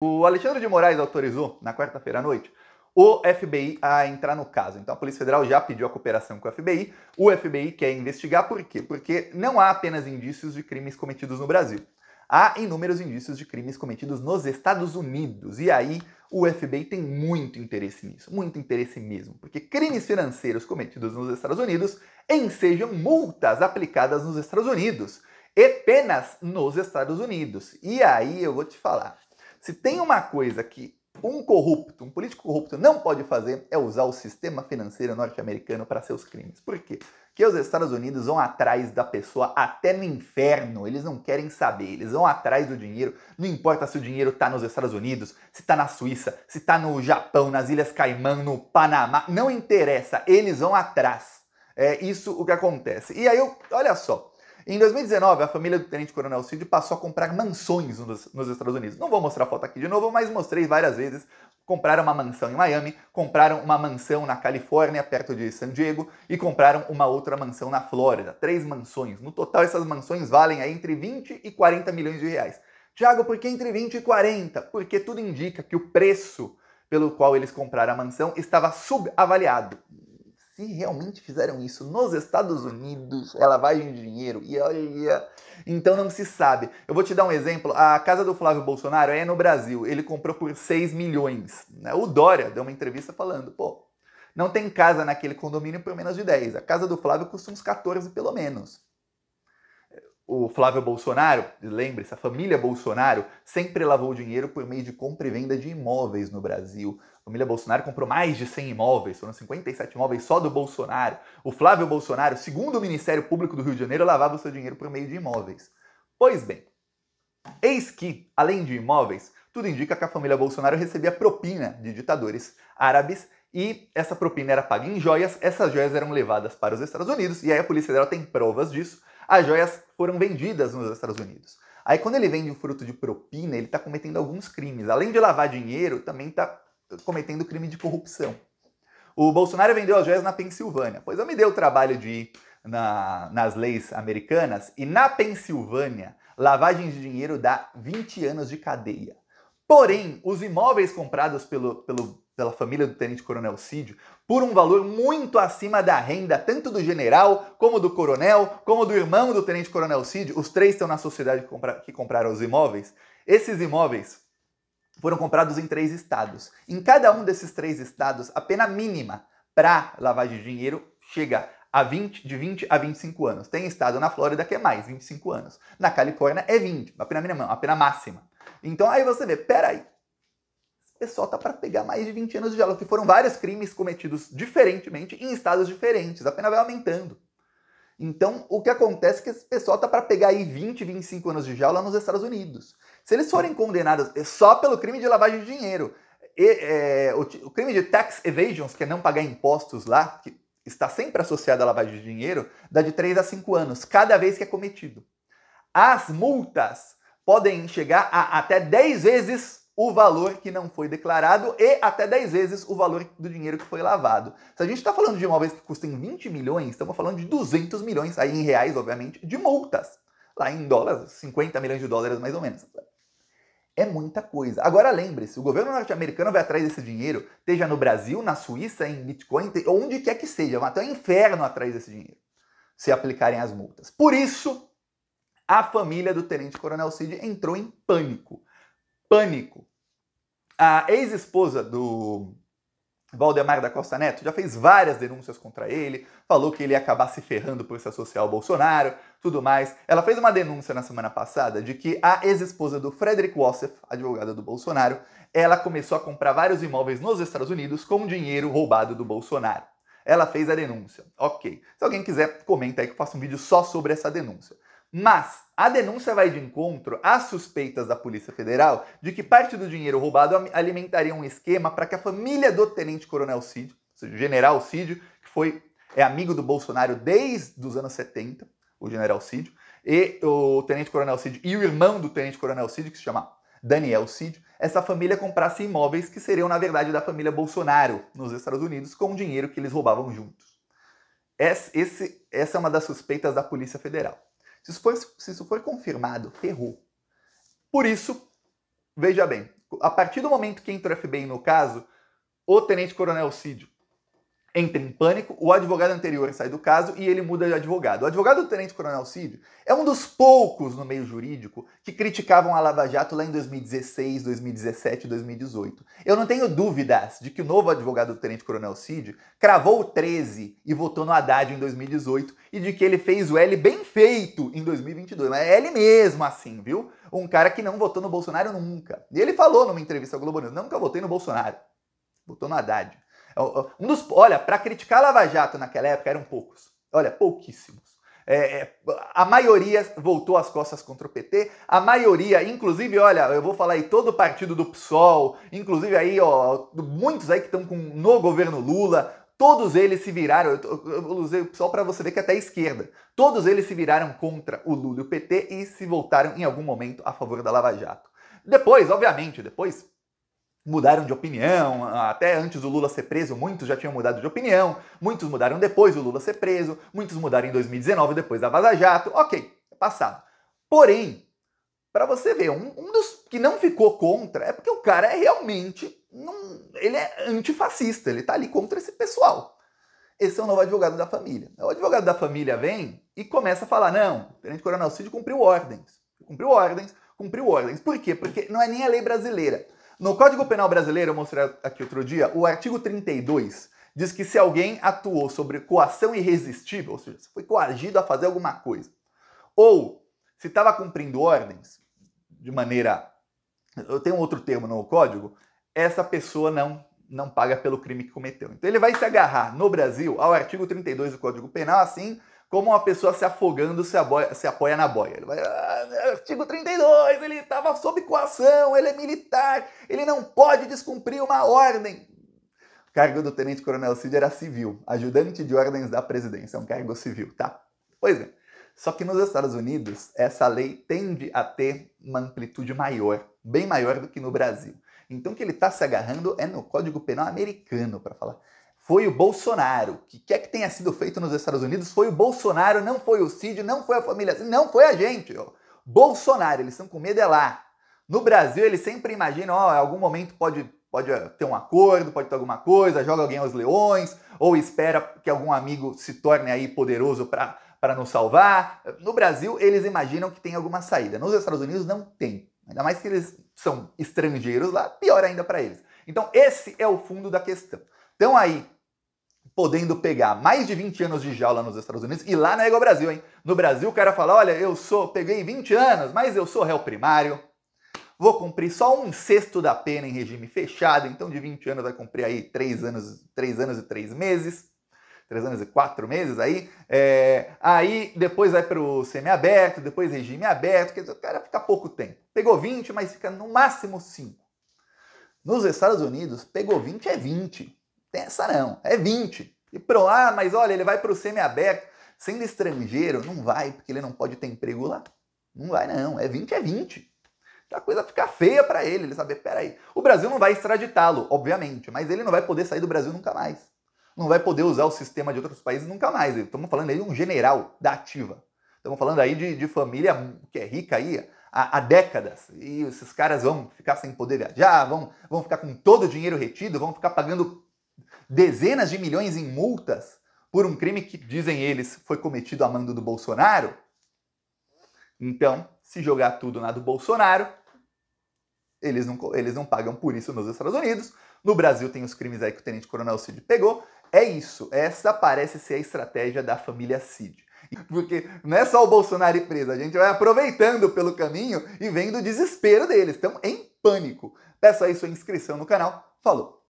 O Alexandre de Moraes autorizou, na quarta-feira à noite, o FBI a entrar no caso. Então a Polícia Federal já pediu a cooperação com o FBI quer investigar por quê? Porque não há apenas indícios de crimes cometidos no Brasil. Há inúmeros indícios de crimes cometidos nos Estados Unidos. E aí o FBI tem muito interesse nisso, muito interesse mesmo. Porque crimes financeiros cometidos nos Estados Unidos ensejam multas aplicadas nos Estados Unidos e penas nos Estados Unidos. E aí eu vou te falar, se tem uma coisa que um corrupto, um político corrupto não pode fazer é usar o sistema financeiro norte-americano para seus crimes. Por quê? Porque os Estados Unidos vão atrás da pessoa até no inferno. Eles não querem saber, eles vão atrás do dinheiro. Não importa se o dinheiro está nos Estados Unidos, se está na Suíça, se está no Japão, nas Ilhas Caimã, no Panamá. Não interessa, eles vão atrás. É isso o que acontece. E aí, olha só. Em 2019, a família do Tenente Coronel Cid passou a comprar mansões nos Estados Unidos. Não vou mostrar a foto aqui de novo, mas mostrei várias vezes. Compraram uma mansão em Miami, compraram uma mansão na Califórnia, perto de San Diego, e compraram uma outra mansão na Flórida. 3 mansões. No total, essas mansões valem aí entre 20 e 40 milhões de reais. Thiago, por que entre 20 e 40? Porque tudo indica que o preço pelo qual eles compraram a mansão estava subavaliado. Se realmente fizeram isso nos Estados Unidos, é lavagem de dinheiro, e olha, então não se sabe. Eu vou te dar um exemplo, a casa do Flávio Bolsonaro é no Brasil, ele comprou por 6 milhões. O Dória deu uma entrevista falando, pô, não tem casa naquele condomínio por menos de 10, a casa do Flávio custa uns 14 pelo menos. O Flávio Bolsonaro, lembre-se, a família Bolsonaro sempre lavou dinheiro por meio de compra e venda de imóveis no Brasil. A família Bolsonaro comprou mais de 100 imóveis, foram 57 imóveis só do Bolsonaro. O Flávio Bolsonaro, segundo o Ministério Público do Rio de Janeiro, lavava o seu dinheiro por meio de imóveis. Pois bem, eis que, além de imóveis, tudo indica que a família Bolsonaro recebia propina de ditadores árabes e essa propina era paga em joias, essas joias eram levadas para os Estados Unidos e aí a Polícia Federal tem provas disso, as joias foram vendidas nos Estados Unidos. Aí quando ele vende o fruto de propina, ele está cometendo alguns crimes, além de lavar dinheiro, também está cometendo crime de corrupção. O Bolsonaro vendeu as joias na Pensilvânia, pois eu me dei o trabalho de ir nas leis americanas e na Pensilvânia, lavagem de dinheiro dá 20 anos de cadeia. Porém, os imóveis comprados pela família do Tenente Coronel Cid por um valor muito acima da renda, tanto do general, como do coronel, como do irmão do Tenente Coronel Cid, os 3 estão na sociedade que compraram os imóveis, esses imóveis foram comprados em 3 estados. Em cada um desses 3 estados, a pena mínima para lavagem de dinheiro chega a de 20 a 25 anos. Tem estado na Flórida que é mais, 25 anos. Na Califórnia é 20, a pena mínima não, a pena máxima. Então aí você vê, peraí, o pessoal tá para pegar mais de 20 anos de diálogo, que foram vários crimes cometidos diferentemente em estados diferentes, a pena vai aumentando. Então, o que acontece é que esse pessoal tá para pegar aí 20, 25 anos de jaula nos Estados Unidos. Se eles forem condenados só pelo crime de lavagem de dinheiro, o crime de tax evasions, que é não pagar impostos lá, que está sempre associado à lavagem de dinheiro, dá de 3 a 5 anos, cada vez que é cometido. As multas podem chegar a até 10 vezes o valor que não foi declarado e até 10 vezes o valor do dinheiro que foi lavado. Se a gente está falando de imóveis que custam 20 milhões, estamos falando de 200 milhões, aí em reais, obviamente, de multas. Lá em dólares, 50 milhões de dólares mais ou menos. É muita coisa. Agora lembre-se, o governo norte-americano vai atrás desse dinheiro, esteja no Brasil, na Suíça, em Bitcoin, onde quer que seja, vai até o inferno atrás desse dinheiro, se aplicarem as multas. Por isso, a família do Tenente Coronel Cid entrou em pânico. Pânico. A ex-esposa do Valdemar da Costa Neto já fez várias denúncias contra ele, falou que ele ia acabar se ferrando por se associar ao Bolsonaro, tudo mais. Ela fez uma denúncia na semana passada de que a ex-esposa do Frederick Wasseff, advogada do Bolsonaro, ela começou a comprar vários imóveis nos Estados Unidos com dinheiro roubado do Bolsonaro. Ela fez a denúncia. Ok. Se alguém quiser, comenta aí que eu faço um vídeo só sobre essa denúncia. Mas a denúncia vai de encontro às suspeitas da Polícia Federal de que parte do dinheiro roubado alimentaria um esquema para que a família do Tenente Coronel Cid, ou seja, o General Cid, que é amigo do Bolsonaro desde os anos 70, o General Cid, e o Tenente Coronel Cid e o irmão do Tenente Coronel Cid, que se chama Daniel Cid, essa família comprasse imóveis que seriam, na verdade, da família Bolsonaro nos Estados Unidos com o dinheiro que eles roubavam juntos. Essa é uma das suspeitas da Polícia Federal. Se isso for confirmado, ferrou. Por isso, Veja bem, a partir do momento que entra o FBI no caso, o Tenente Coronel Cid entra em pânico, o advogado anterior sai do caso e ele muda de advogado. O advogado do Tenente Coronel Cid é um dos poucos no meio jurídico que criticavam a Lava Jato lá em 2016, 2017, 2018. Eu não tenho dúvidas de que o novo advogado do Tenente Coronel Cid cravou o 13 e votou no Haddad em 2018 e de que ele fez o L bem feito em 2022. Mas é L mesmo assim, viu? Um cara que não votou no Bolsonaro nunca. E ele falou numa entrevista ao Globo News, nunca votei no Bolsonaro, votou no Haddad. Olha, para criticar Lava Jato naquela época eram poucos. Olha, pouquíssimos. A maioria voltou as costas contra o PT, a maioria, inclusive, olha, eu vou falar aí todo o partido do PSOL, inclusive aí, ó, muitos aí que estão no governo Lula, todos eles se viraram, eu usei o PSOL para você ver que até a esquerda, todos eles se viraram contra o Lula e o PT e se voltaram em algum momento a favor da Lava Jato. Depois, obviamente, depois mudaram de opinião, até antes do Lula ser preso, muitos já tinham mudado de opinião, muitos mudaram depois do Lula ser preso, muitos mudaram em 2019, depois da Vaza Jato, ok, é passado. Porém, para você ver, um dos que não ficou contra é porque o cara é realmente, ele é antifascista, ele tá ali contra esse pessoal. Esse é o novo advogado da família. O advogado da família vem e começa a falar, não, o Tenente Coronel Cid cumpriu ordens. Por quê? Porque não é nem a lei brasileira. No Código Penal brasileiro, eu mostrei aqui outro dia, o artigo 32 diz que se alguém atuou sobre coação irresistível, ou seja, se foi coagido a fazer alguma coisa, ou se estava cumprindo ordens de maneira... Eu tenho outro termo no Código, essa pessoa não paga pelo crime que cometeu. Então ele vai se agarrar, no Brasil, ao artigo 32 do Código Penal, assim como uma pessoa se afogando se apoia na boia. Ele vai, artigo 32, ele estava sob coação, ele é militar, ele não pode descumprir uma ordem. O cargo do Tenente Coronel Cid era civil, ajudante de ordens da presidência, é um cargo civil, tá? Pois é, só que nos Estados Unidos, essa lei tende a ter uma amplitude maior, bem maior do que no Brasil. Então o que ele está se agarrando é no Código Penal americano, para falar... Foi o Bolsonaro. O que quer que tenha sido feito nos Estados Unidos foi o Bolsonaro, não foi o Cid, não foi a família, não foi a gente. Ó. Bolsonaro, eles estão com medo é lá. No Brasil, eles sempre imaginam, ó, em algum momento pode ter um acordo, pode ter alguma coisa, joga alguém aos leões, ou espera que algum amigo se torne aí poderoso para nos salvar. No Brasil, eles imaginam que tem alguma saída. Nos Estados Unidos, não tem. Ainda mais que eles são estrangeiros lá, pior ainda para eles. Então, esse é o fundo da questão. Então aí... podendo pegar mais de 20 anos de jaula nos Estados Unidos, e lá não é igual ao Brasil, hein? No Brasil o cara fala, olha, peguei 20 anos, mas eu sou réu primário, vou cumprir só 1/6 da pena em regime fechado, então de 20 anos vai cumprir aí 3 anos e 4 meses aí, aí depois vai pro semiaberto, depois regime aberto, quer dizer, o cara fica pouco tempo. Pegou 20, mas fica no máximo 5. Nos Estados Unidos, pegou 20 é 20. Tem essa não, é 20. E pronto, ah, mas olha, ele vai pro semiaberto. Sendo estrangeiro, não vai, porque ele não pode ter emprego lá. Não vai não, é 20 é 20. A coisa fica feia pra ele saber, peraí. O Brasil não vai extraditá-lo, obviamente, mas ele não vai poder sair do Brasil nunca mais. Não vai poder usar o sistema de outros países nunca mais. Estamos falando aí de um general da ativa. Estamos falando aí de família que é rica aí, há décadas, e esses caras vão ficar sem poder viajar, vão ficar com todo o dinheiro retido, vão ficar pagando... dezenas de milhões em multas por um crime que, dizem eles, foi cometido a mando do Bolsonaro. Então, se jogar tudo na do Bolsonaro, eles não pagam por isso nos Estados Unidos. No Brasil tem os crimes aí que o Tenente Coronel Cid pegou. É isso, essa parece ser a estratégia da família Cid. Porque não é só o Bolsonaro ir preso, a gente vai aproveitando pelo caminho e vendo o desespero deles. Estão em pânico. Peço aí sua inscrição no canal. Falou!